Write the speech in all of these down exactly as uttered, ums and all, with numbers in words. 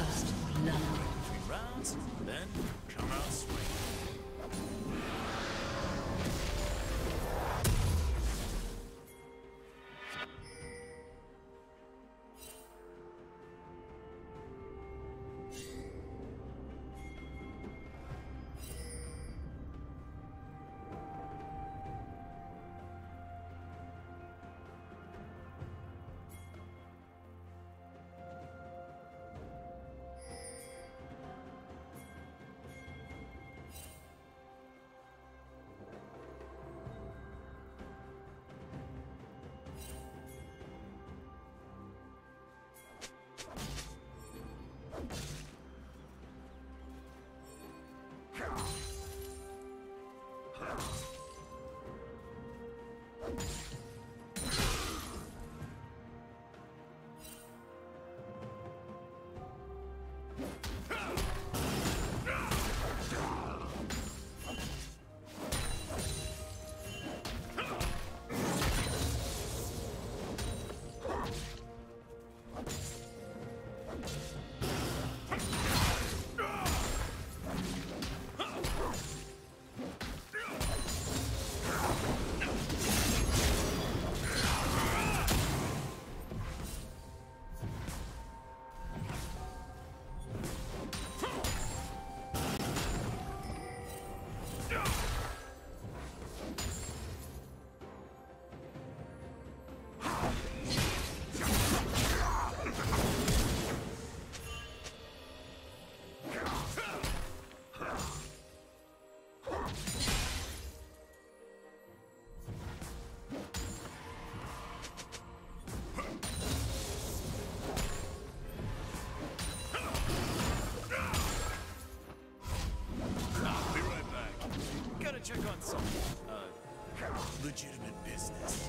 First, love. Three rounds, then come out swinging. Check on some uh, legitimate business.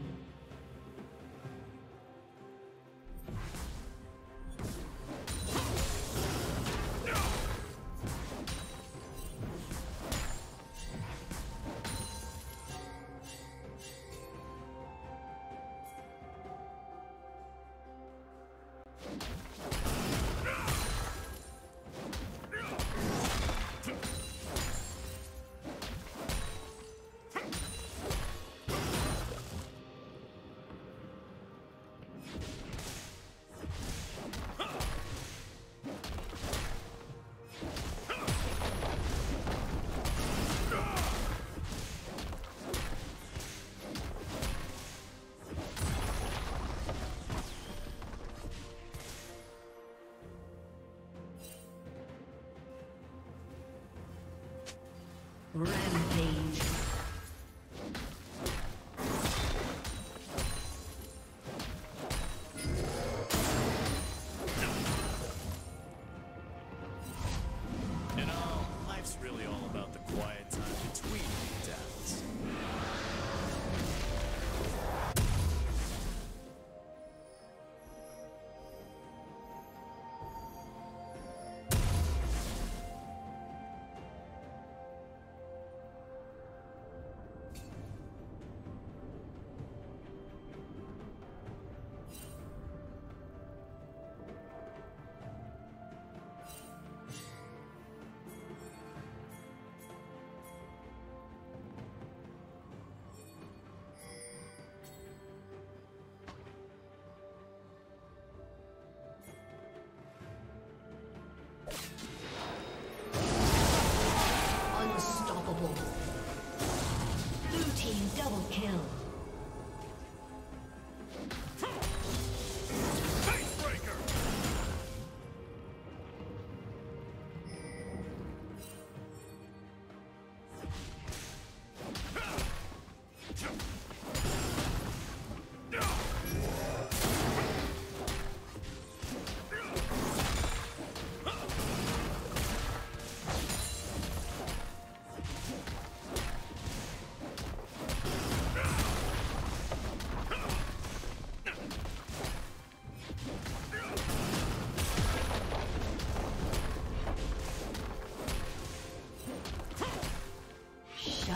Rampage. You know, life's really all about the quiet time between battles. Double kill. Kill.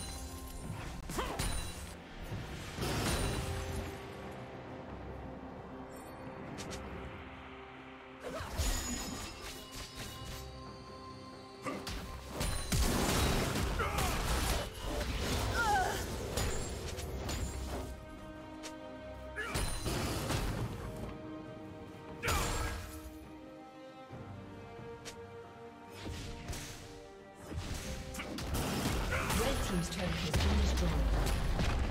Team's turret has been destroyed.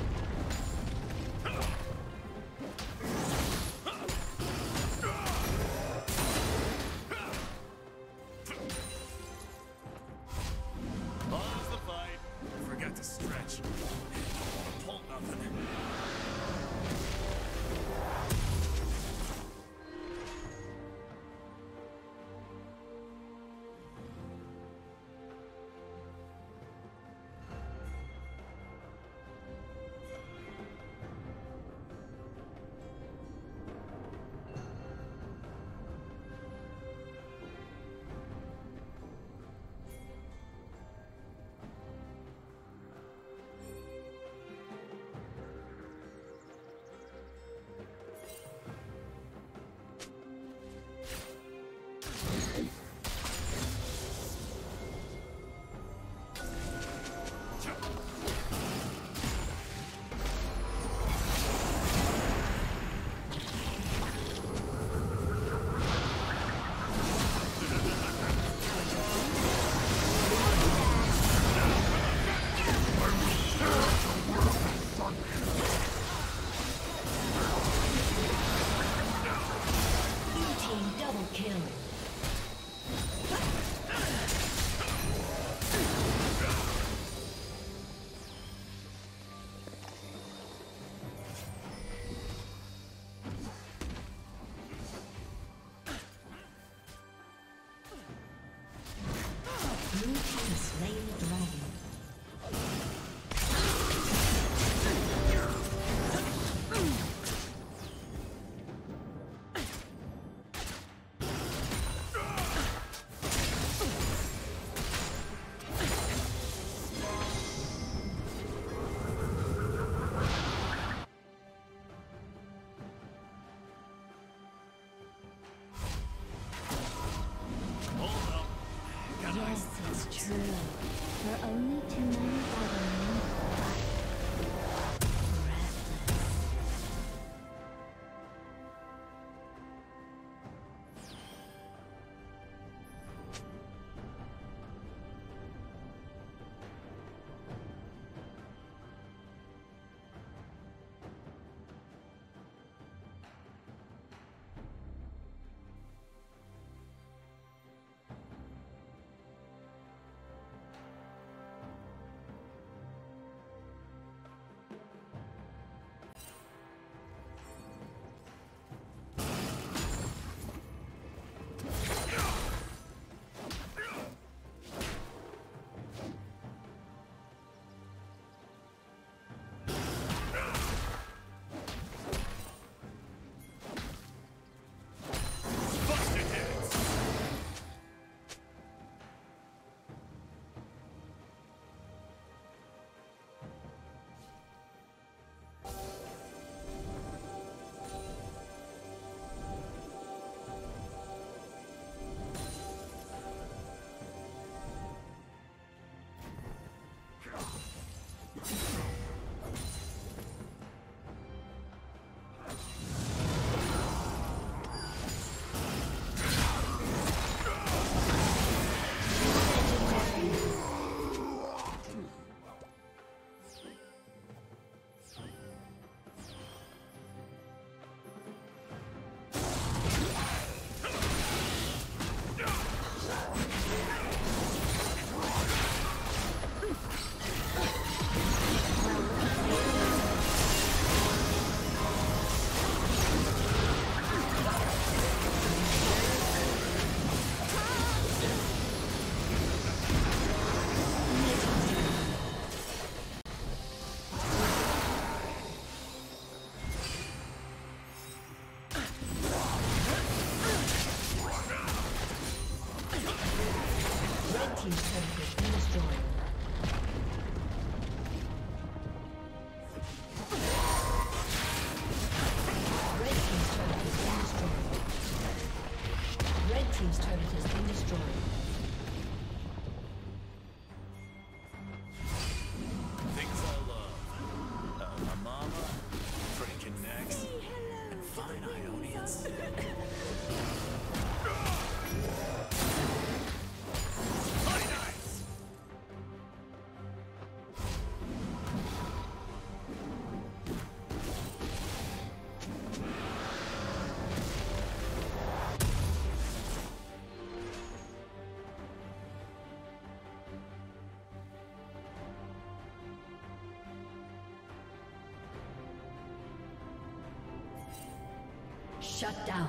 Shut down.